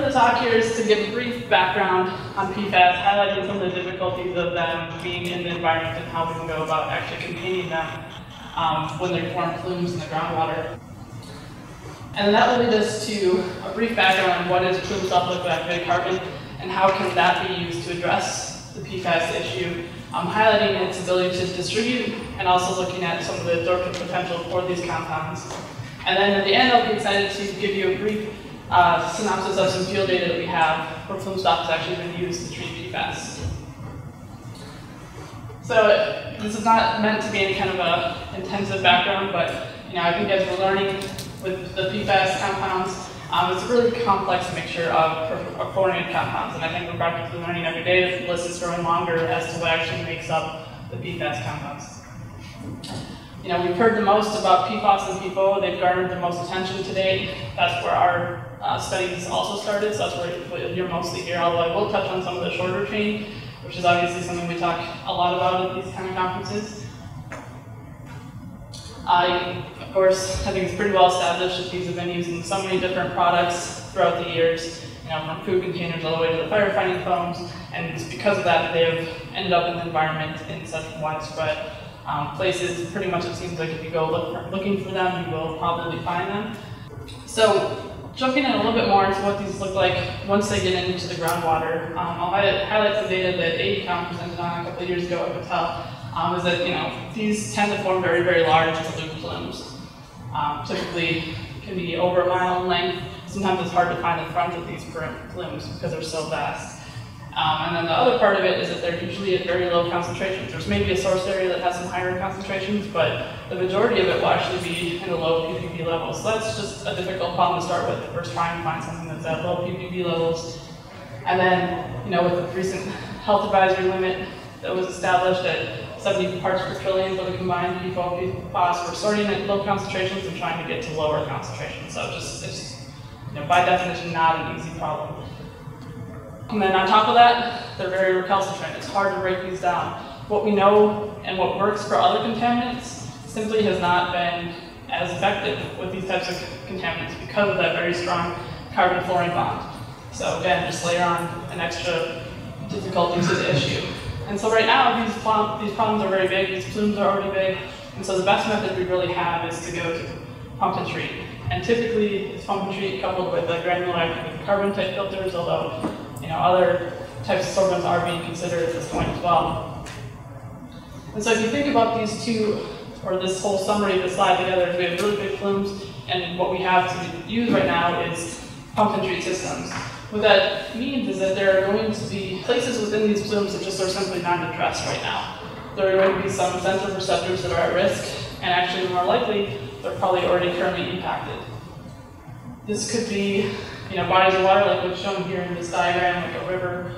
for the talk here is to give a brief background on PFAS, highlighting some of the difficulties of them being in the environment and how we can go about actually containing them when they form plumes in the groundwater. And that will lead us to a brief background on what is plume sulfoliquid carbon and how can that be used to address the PFAS issue, highlighting its ability to distribute and also looking at some of the absorption potential for these compounds. And then at the end, I'll be excited to give you a brief synopsis of some field data that we have where PlumeStop has actually been used to treat PFAS. So this is not meant to be any kind of an intensive background, but you know, I think as we're learning with the PFAS compounds, it's a really complex mixture of chlorinated compounds, and I think we're practically learning every day that the list is growing longer as to what actually makes up the PFAS compounds. You know, we've heard the most about PFOS and PFOA. They've garnered the most attention today. That's where our studies also started, so that's where you're mostly here, although I will touch on some of the shorter chain, which is obviously something we talk a lot about at these kind of conferences. Of course, I think it's pretty well established that these have been used in so many different products throughout the years, you know, from food containers all the way to the firefighting foams, and it's because of that they have ended up in the environment in such widespread places. Pretty much it seems like if you go looking for them, you will probably find them. So, jumping in a little bit more into what these look like once they get into the groundwater, I'll highlight some data that AECOM presented on a couple of years ago at Patel. Is that, you know, these tend to form very, very large dilute plumes. Typically can be over a mile in length. Sometimes it's hard to find the front of these plumes because they're so vast. And then the other part of it is that they're usually at very low concentrations. There's maybe a source area that has some higher concentrations, but the majority of it will actually be in the low ppb levels. So that's just a difficult problem to start with if we're trying to find something that's at low ppb levels. And then, you know, with the recent health advisory limit that was established at 70 parts per trillion for the combined PFOS. We're sorting at low concentrations and trying to get to lower concentrations. So it's you know, by definition, not an easy problem. And then on top of that, they're very recalcitrant. It's hard to break these down. What we know and what works for other contaminants simply has not been as effective with these types of contaminants because of that very strong carbon-fluorine bond. So again, just layer on an extra difficulty to the issue. And so right now, these problems are very big, these plumes are already big, and so the best method we really have is to go to pump and treat. And typically, it's pump and treat coupled with like granular activated carbon type filters, although you know other types of sorbents are being considered at this point as well. And so if you think about these two, or this whole summary of the slide together, we have really big plumes, and what we have to use right now is pump and treat systems. What that means is that there are going to be places within these plumes that just are simply not addressed right now. There are going to be some sensor receptors that are at risk, and actually more likely, they're probably already currently impacted. This could be, you know, bodies of water like what's shown here in this diagram, like a river,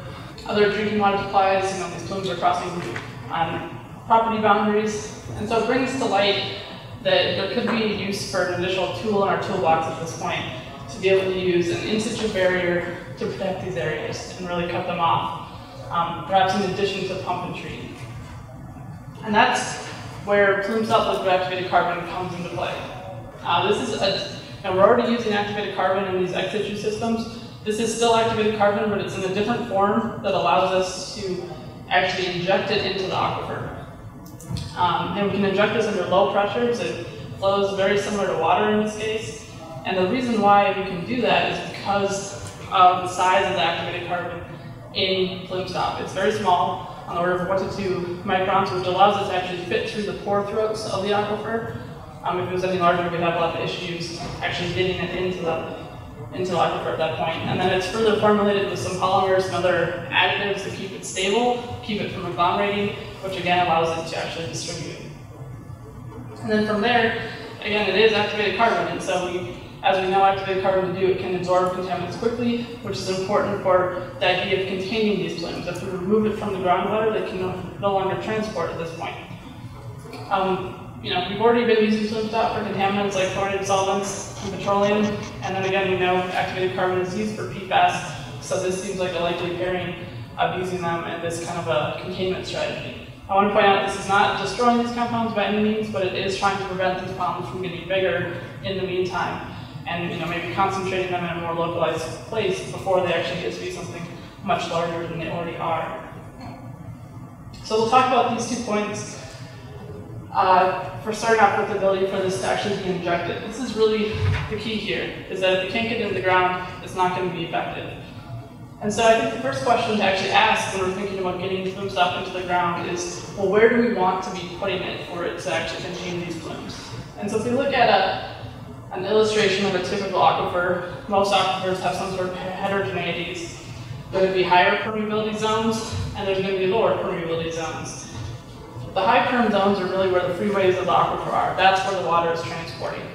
other drinking water supplies, you know, these plumes are crossing property boundaries. And so it brings to light that there could be use for an additional tool in our toolbox at this point, to be able to use an in-situ barrier to protect these areas and really cut them off, perhaps in addition to pump and treat. And that's where plume sulfoliquid activated carbon comes into play. This is we're already using activated carbon in these ex-situ systems. This is still activated carbon, but it's in a different form that allows us to actually inject it into the aquifer. And we can inject this under low pressures. It flows very similar to water in this case. And the reason why we can do that is because of the size of the activated carbon in PlumeStop. It's very small, on the order of 1 to 2 microns, which allows it to actually fit through the pore throats of the aquifer. If it was any larger, we'd have a lot of issues actually getting it into the aquifer at that point. And then it's further formulated with some polymers and other additives to keep it stable, keep it from agglomerating, which again allows it to actually distribute. And then from there, again, it is activated carbon, and so as we know activated carbon to do, it can absorb contaminants quickly, which is important for the idea of containing these plumes. If we remove it from the groundwater, they can no longer transport at this point. You know, we've already been using PlumeStop for contaminants like chlorinated solvents and petroleum, and then again, we know activated carbon is used for PFAS, so this seems like a likely pairing of using them in this kind of a containment strategy. I want to point out this is not destroying these compounds by any means, but it is trying to prevent these problems from getting bigger in the meantime. and maybe concentrating them in a more localized place before they actually get to be something much larger than they already are. So we'll talk about these 2 points for starting off with the ability for this to actually be injected. This is really the key here, is that if you can't get it in the ground, it's not going to be effective. And so I think the first question to actually ask when we're thinking about getting plumes up into the ground is, well, where do we want to be putting it for it to actually contain these plumes? And so if we look at an illustration of a typical aquifer, most aquifers have some sort of heterogeneities. There would be higher permeability zones, and there's going to be lower permeability zones. The high perm zones are really where the freeways of the aquifer are. That's where the water is transporting.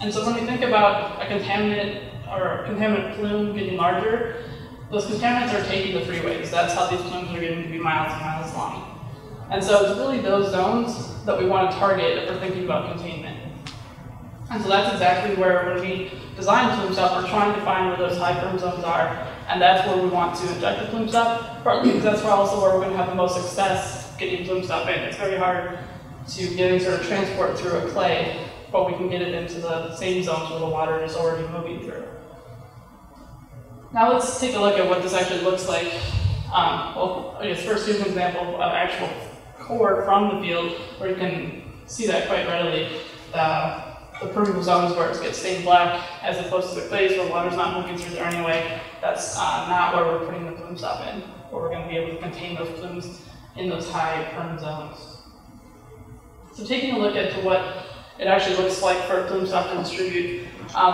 And so when we think about a contaminant or a contaminant plume getting larger, those contaminants are taking the freeways. That's how these plumes are getting to be miles and miles long. And so it's really those zones that we want to target if we're thinking about containment. And so that's exactly where, when we design PlumeStop, we're trying to find where those high perm zones are, and that's where we want to inject the PlumeStop, partly because that's also where we're going to have the most success getting PlumeStop in. It's very hard to get any sort of transport through a clay, but we can get it into the same zones where the water is already moving through. Now let's take a look at what this actually looks like. Well, I guess first here's an example of actual core from the field, where you can see that quite readily. The permeable zones where it gets stained black, as opposed to the clays where water's not moving through there anyway. That's not where we're putting the PlumeStop in, where we're going to be able to contain those plumes in those high perm zones. So taking a look at what it actually looks like for a PlumeStop to distribute,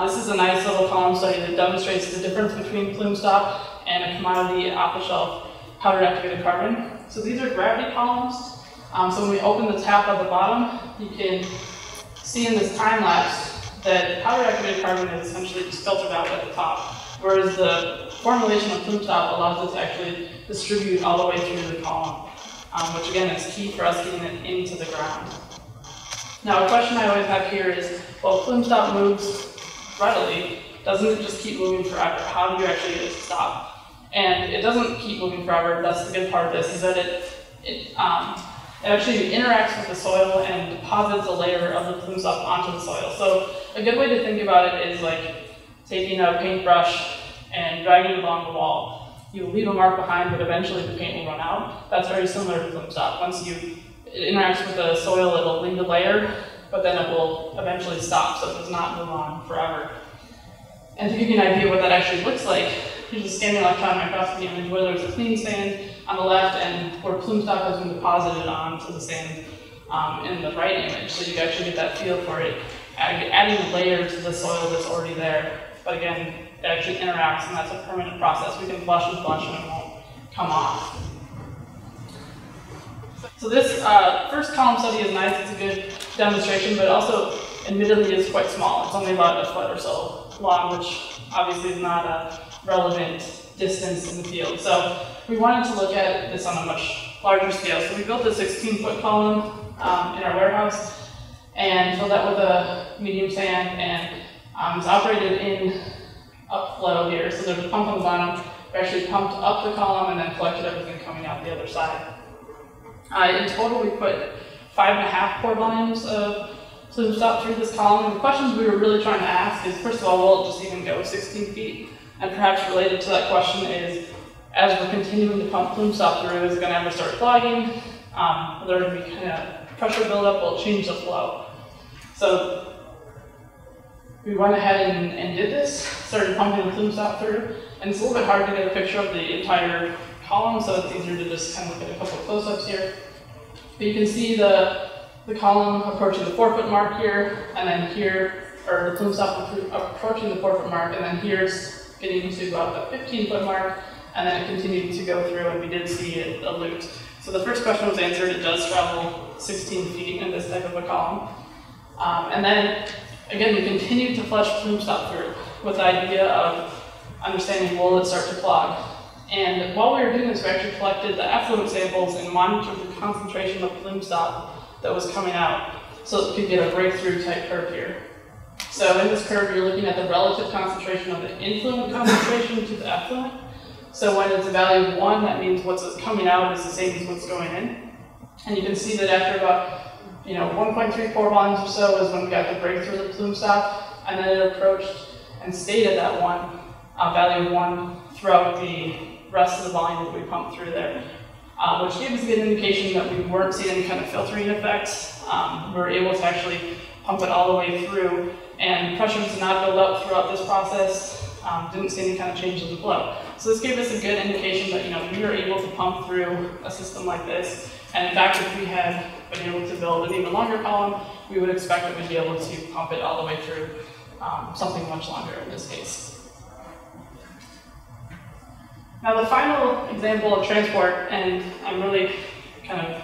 this is a nice little column study that demonstrates the difference between PlumeStop and a commodity off-the-shelf powdered activated carbon. So these are gravity columns. So when we open the tap at the bottom, you can see in this time lapse that powdered activated carbon is essentially just filtered out at the top, whereas the formulation of PlumeStop allows us to actually distribute all the way through the column, which again is key for us getting it into the ground. Now a question I always have here is, well, PlumeStop moves readily, doesn't it just keep moving forever? How do you actually get it to stop? And it doesn't keep moving forever. That's the good part of this, is that it actually interacts with the soil and deposits a layer of the PlumeStop onto the soil. So a good way to think about it is like taking a paintbrush and dragging it along the wall. You leave a mark behind, but eventually the paint will run out. That's very similar to PlumeStop. Once it interacts with the soil, it'll leave a layer, but then it will eventually stop, so it does not move on forever. And to give you an idea of what that actually looks like, here's a scanning electron microscopy image where there's a clean sand on the left and where PlumeStop has been deposited onto the sand in the right image. So you actually get that feel for it, adding a layer to the soil that's already there. But again, it actually interacts, and that's a permanent process. We can flush and flush, and it won't come off. So this first column study is nice. It's a good demonstration, but also, admittedly, is quite small. It's only about a foot or so long, which obviously is not a relevant distance in the field. So we wanted to look at this on a much larger scale. So we built a 16-foot column in our warehouse and filled that with a medium sand, and it's operated in upflow here, so there's a pump on the bottom. We actually pumped up the column and then collected everything coming out the other side. In total, we put 5.5 pore volumes of PlumeStop through this column. And the questions we were really trying to ask is, first of all, will it just even go 16 feet? And perhaps related to that question is, as we're continuing to pump PlumeStop through, is it going to ever start clogging? Will there be kind of pressure buildup? Will it change the flow? So we went ahead and did this, started pumping the PlumeStop through, and it's a little bit hard to get a picture of the entire column, so it's easier to just kind of look at a couple of close-ups here. But you can see the column approaching the 4-foot mark here, and then here, or the PlumeStop approaching the 4-foot mark, and then here's getting to about the 15-foot mark, and then it continued to go through, and we did see it elute. So the first question was answered. It does travel 16 feet in this type of a column. And then, again, we continued to flush PlumeStop through with the idea of understanding, will it start to clog? And while we were doing this, we actually collected the effluent samples and monitored the concentration of PlumeStop that was coming out so that we could get a breakthrough type curve here. So in this curve, you're looking at the relative concentration of the influent concentration to the effluent. So when it's a value of 1, that means what's coming out is the same as what's going in. And you can see that after about 1.3 pore volumes or so is when we got the breakthrough of the PlumeStop, another approach and stayed at that one, value one, throughout the rest of the volume that we pumped through there, which gave us a good indication that we weren't seeing any kind of filtering effects. We were able to actually pump it all the way through, and pressure was not built up throughout this process, didn't see any kind of change in the flow. So this gave us a good indication that, you know, we were able to pump through a system like this, and in fact, if we had been able to build an even longer column, we would expect that we'd be able to pump it all the way through something much longer in this case. Now the final example of transport, and I'm really kind of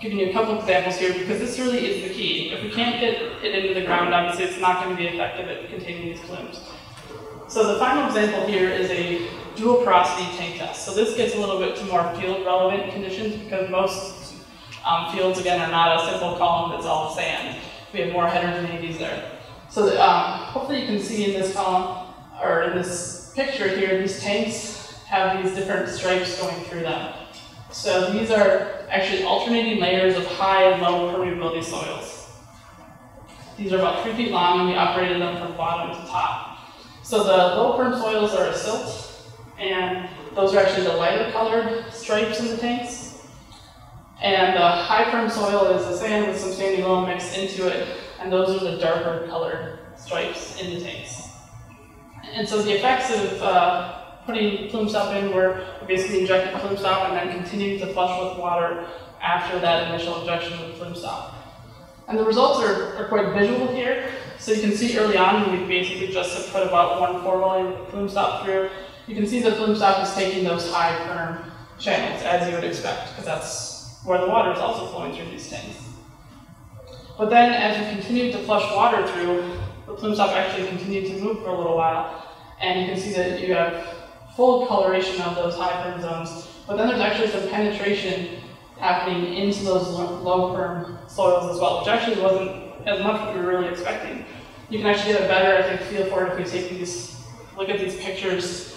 giving you a couple examples here because this really is the key. If we can't get it into the ground, obviously it's not going to be effective at containing these plumes. So the final example here is a dual porosity tank test. So this gets a little bit to more field relevant conditions because most fields, again, are not a simple column that's all sand. We have more heterogeneities there. So hopefully you can see in this column, or in this picture here, these tanks have these different stripes going through them. So these are actually alternating layers of high and low permeability soils. These are about 3 feet long, and we operated them from bottom to top. So the low perm soils are a silt, and those are actually the lighter colored stripes in the tanks. And the high perm soil is the sand with some sandy loam mixed into it, and those are the darker colored stripes in the tanks. And so the effects of putting PlumeStop in where we basically injected PlumeStop and then continued to flush with water after that initial injection with PlumeStop. And the results are quite visual here. So you can see early on we basically just put about 1/4 volume of PlumeStop through. You can see the PlumeStop is taking those high perm channels as you would expect, because that's where the water is also flowing through these tanks. But then as we continued to flush water through, the PlumeStop actually continued to move for a little while, and you can see that you have full coloration of those high perm zones, but then there's actually some penetration happening into those low perm soils as well, which actually wasn't as much what we were really expecting. You can actually get a better, I think, feel for it if we take these, look at these pictures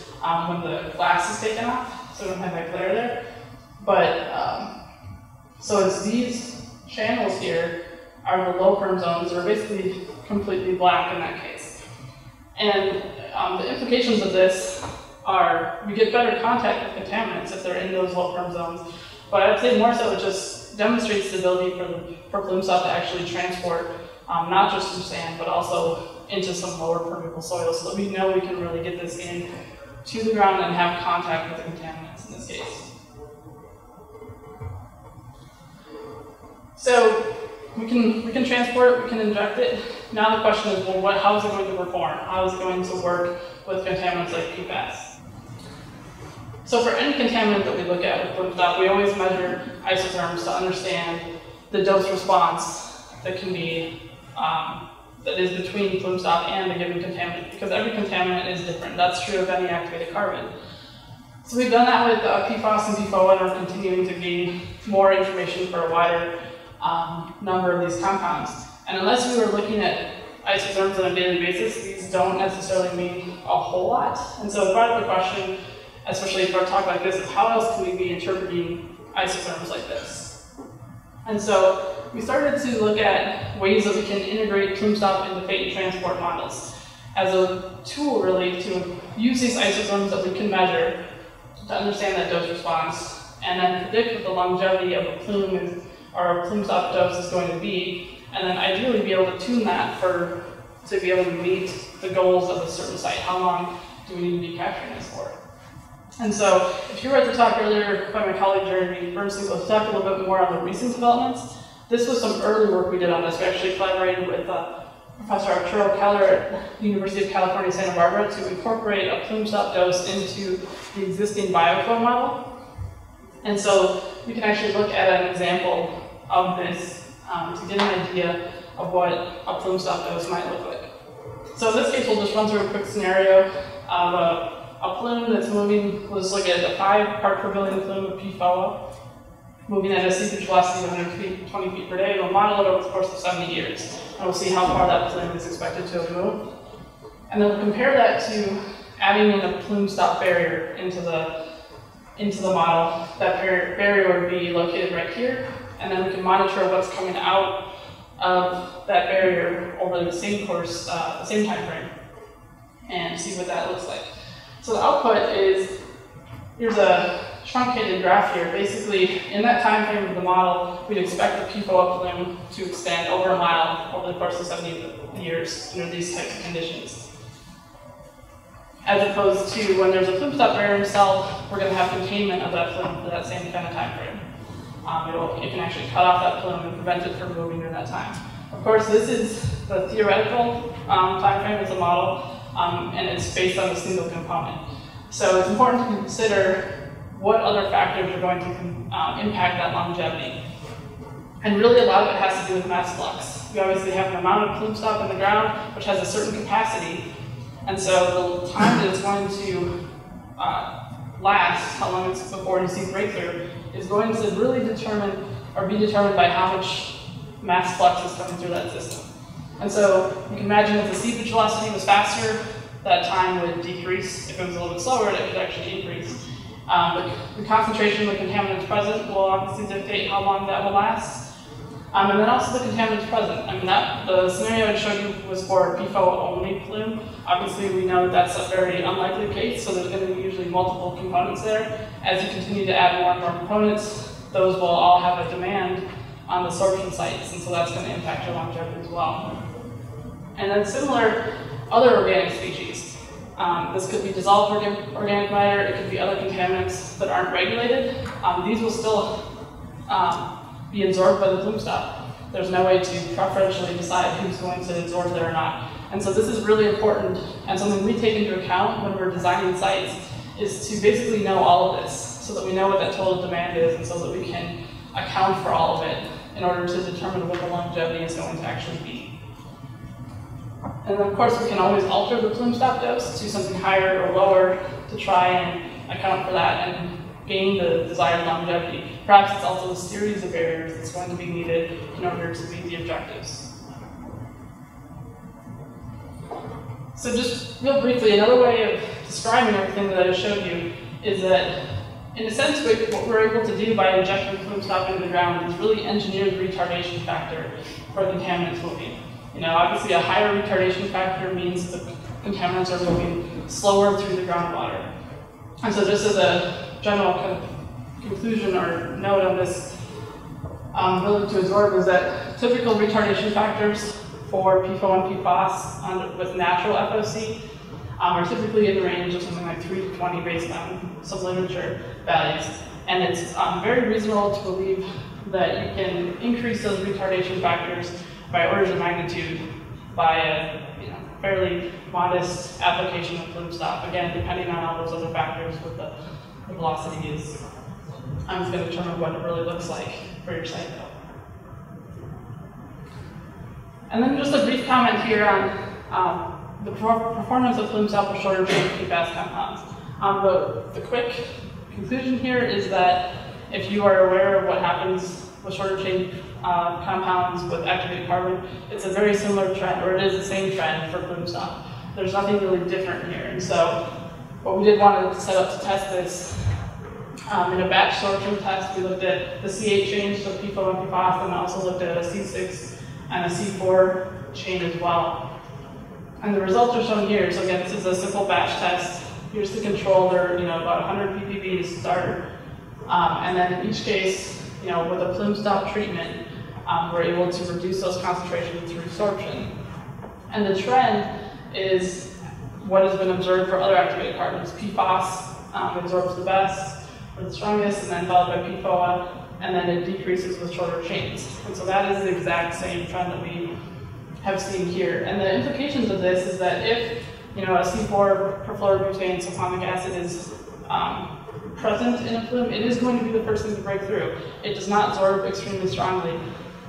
when the glass is taken off, so we don't have that glare there. But so it's these channels here are the low perm zones, they're basically completely black in that case. And the implications of this are we get better contact with contaminants if they're in those low perm zones, but I'd say more so it just demonstrates the ability for PlumeStop to actually transport not just through sand but also into some lower permeable soil, so that we know we can really get this in to the ground and have contact with the contaminants in this case. So we can transport it, we can inject it. Now the question is, well, how is it going to perform? How is it going to work with contaminants like PFAS? So for any contaminant that we look at with PlumeStop, we always measure isotherms to understand the dose response that can be, that is between PlumeStop and a given contaminant, because every contaminant is different. That's true of any activated carbon. So we've done that with PFOS and PFOA, and we're continuing to gain more information for a wider number of these compounds. And unless we were looking at isotherms on a daily basis, these don't necessarily mean a whole lot. And so it brought up the question, especially for a talk like this, is how else can we be interpreting isotherms like this? And so we started to look at ways that we can integrate PlumeStop into fate and transport models as a tool, really, to use these isotherms that we can measure to understand that dose response and then predict what the longevity of a plume is, or a PlumeStop dose is going to be, and then ideally be able to tune that for to be able to meet the goals of a certain site. How long do we need to be capturing this for? And so, if you were at the talk earlier by my colleague Jeremy Bernstein, we'll talk a little bit more on the recent developments. This was some early work we did on this. We actually collaborated with Professor Arturo Keller at the University of California, Santa Barbara, to incorporate a PlumeStop dose into the existing bioflow model. And so, we can actually look at an example of this to get an idea of what a PlumeStop dose might look like. So in this case, we'll just run through a quick scenario of a plume that's moving. We'll just look at a 5 part per billion plume of PFOA, moving at a seepage velocity of 120 feet per day. We'll model it over the course of 70 years, and we'll see how far that plume is expected to have moved. And then we'll compare that to adding in a plume stop barrier into the model. That barrier would be located right here, and then we can monitor what's coming out that barrier over the same course, the same time frame, and see what that looks like. So the output is, here's a truncated graph here. Basically, in that time frame of the model, we'd expect the PFOA plume to expand over a mile over the course of 70 years under these types of conditions. As opposed to when there's a PlumeStop barrier himself, we're going to have containment of that plume for that same kind of time frame. It can actually cut off that plume and prevent it from moving during that time. Of course, this is the theoretical time frame as a model, and it's based on a single component. So it's important to consider what other factors are going to impact that longevity. And really a lot of it has to do with mass flux. We obviously have an amount of PlumeStop in the ground, which has a certain capacity, and so the time that it's going to last, how long it's before you see breakthrough, is going to really determine, or be determined by how much mass flux is coming through that system. And so you can imagine if the seepage velocity was faster, that time would decrease. If it was a little bit slower, it would actually increase. But the concentration of the contaminants present will obviously dictate how long that will last. And then also the contaminants present. I mean, the scenario I showed you was for PFOA only plume. Obviously, we know that's a very unlikely case, so there's going to be usually multiple components there. As you continue to add more and more components, those will all have a demand on the sorption sites, and so that's going to impact your longevity as well. And then similar other organic species. This could be dissolved organic matter, it could be other contaminants that aren't regulated. These will still be absorbed by the PlumeStop. There's no way to preferentially decide who's going to absorb it or not. And so this is really important, and something we take into account when we're designing sites is to basically know all of this, so that we know what that total demand is, and so that we can account for all of it in order to determine what the longevity is going to actually be. And of course, we can always alter the PlumeStop dose to something higher or lower to try and account for that and gain the desired longevity. Perhaps it's also a series of barriers that's going to be needed in order to meet the objectives. So just real briefly, another way of describing everything that I just showed you is that, in a sense, what we're able to do by injecting PlumeStop into the ground is really engineer the retardation factor for contaminants moving. You know, obviously a higher retardation factor means the contaminants are moving slower through the groundwater. And so just as a general kind of conclusion or note on this, really to absorb is that typical retardation factors for PFOA and PFAS with natural FOC are typically in the range of something like 3 to 20 based on some literature values. And it's very reasonable to believe that you can increase those retardation factors by orders of magnitude by a fairly modest application of PlumeStop. Again, depending on all those other factors, what the velocity is, I'm going to determine what it really looks like for your site though. And then just a brief comment here on the performance of PlumeStop with shorter PFAS compounds. The quick conclusion here is that if you are aware of what happens with shorter chain compounds with activated carbon, it's a very similar trend, or it is the same trend for PlumeStop. There's nothing really different here. And so what we did want to set up to test this, in a batch sorption test, we looked at the CH change, so PFOA and PFOS, and also looked at a C6 and a C4 chain as well. And the results are shown here. So again, this is a simple batch test. Here's the control. They're about 100 ppb to start, and then in each case, with a PlumeStop treatment, we're able to reduce those concentrations through sorption. And the trend is what has been observed for other activated carbons. PFOS absorbs the best or the strongest, and then followed by PFOA, and then it decreases with shorter chains. And so that is the exact same trend that we have seen here. And the implications of this is that if a C4 perfluorobutane sulfonic acid is present in a plume, it is going to be the first thing to break through. It does not absorb extremely strongly,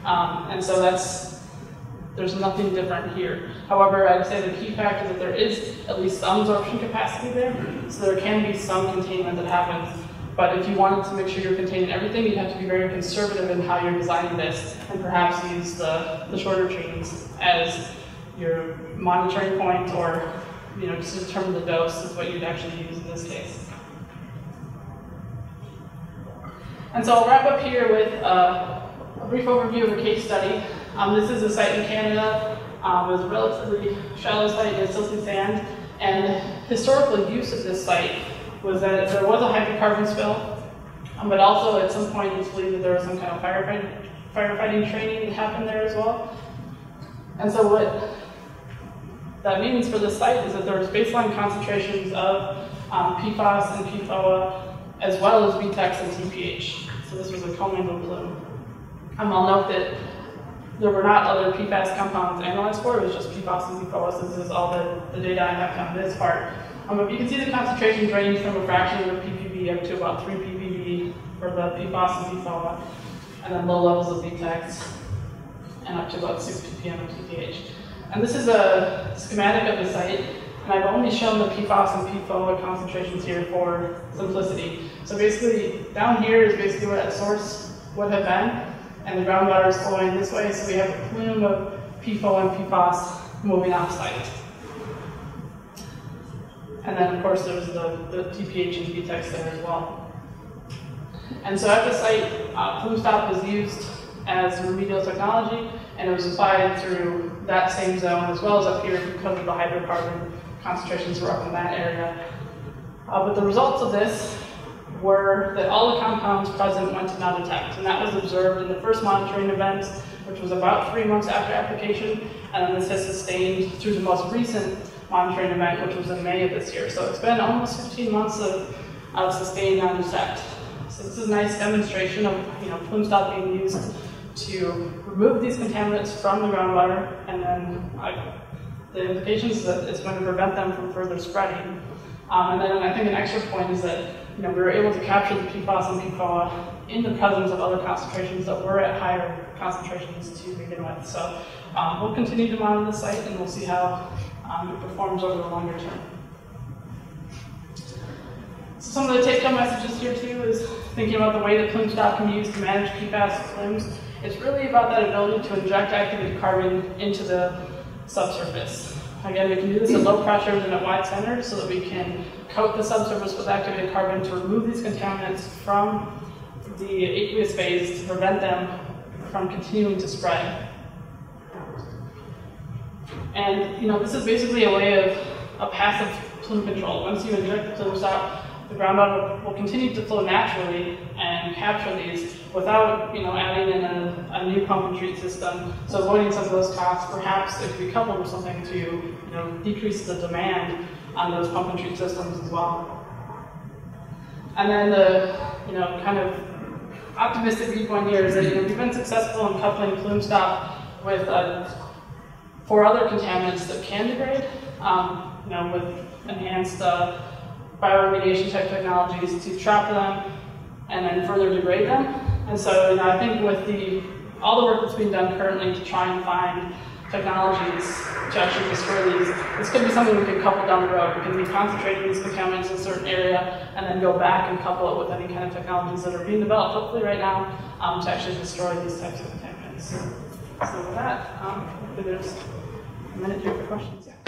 and so there's nothing different here. However, I'd say the key fact is that there is at least some absorption capacity there, so there can be some containment that happens. But if you wanted to make sure you're containing everything, you'd have to be very conservative in how you're designing this, and perhaps use the shorter chains as your monitoring point, or just to determine the dose is what you'd actually use in this case. And so I'll wrap up here with a brief overview of a case study This is a site in Canada. It was a relatively shallow site in silty sand, and historical use of this site was that there was a hydrocarbon spill, but also at some point it was believed that there was some kind of firefighting training that happened there as well. And so what that means for this site is that there was baseline concentrations of PFAS and PFOA, as well as BTEX and TPH. So this was a commingled plume. I'll note that there were not other PFAS compounds analyzed for, it was just PFAS and PFOS. This is all the data I have on this part. But you can see the concentrations range from a fraction of ppb up to about 3 ppb for the PFAS and PFOA, and then low levels of BTEX, and up to about 6 ppm of TPH. And this is a schematic of the site, and I've only shown the PFAS and PFOA concentrations here for simplicity. So basically, down here is basically what a source would have been, and the groundwater is flowing this way, so we have a plume of PFOA and PFAS moving off-site. And then, of course, there's the TPH and BTEX there as well. And so at the site, PlumeStop was used as remedial technology, and it was applied through that same zone, as well as up here because of the hydrocarbon concentrations were up in that area. But the results of this were that all the compounds present went to non-detect, and that was observed in the first monitoring event, which was about 3 months after application, and then this has sustained through the most recent monitoring event, which was in May of this year. So it's been almost 15 months of sustained non-detect. So this is a nice demonstration of, you know, PlumeStop being used to remove these contaminants from the groundwater, and then the implications is that it's going to prevent them from further spreading. And then I think an extra point is that, you know, we were able to capture the PFAS and PFOA in the presence of other concentrations that were at higher concentrations to begin with. So we'll continue to monitor the site, and we'll see how it performs over the longer term. So some of the take-home messages here too is thinking about the way that PlumeStop can be used to manage PFAS plumes. It's really about that ability to inject activated carbon into the subsurface. Again, we can do this at low pressures and at wide centers so that we can coat the subsurface with activated carbon to remove these contaminants from the aqueous phase to prevent them from continuing to spread. And, you know, this is basically a way of a passive plume control. Once you inject the PlumeStop, the groundwater will continue to flow naturally and capture these without, you know, adding in a new pump and treat system. So avoiding some of those costs, perhaps if we couple with something to, you know, decrease the demand on those pump and treat systems as well. And then the, you know, kind of optimistic viewpoint here is that, you know, we've been successful in coupling PlumeStop with 4 other contaminants that can degrade, you know, with enhanced bioremediation type technologies to trap them and then further degrade them. And so, you know, I think with all the work that's being done currently to try and find technologies to actually destroy these, this could be something we could couple down the road. We can be concentrating these contaminants in a certain area and then go back and couple it with any kind of technologies that are being developed, hopefully right now, to actually destroy these types of contaminants. So with that, there's a minute here for questions. Yeah.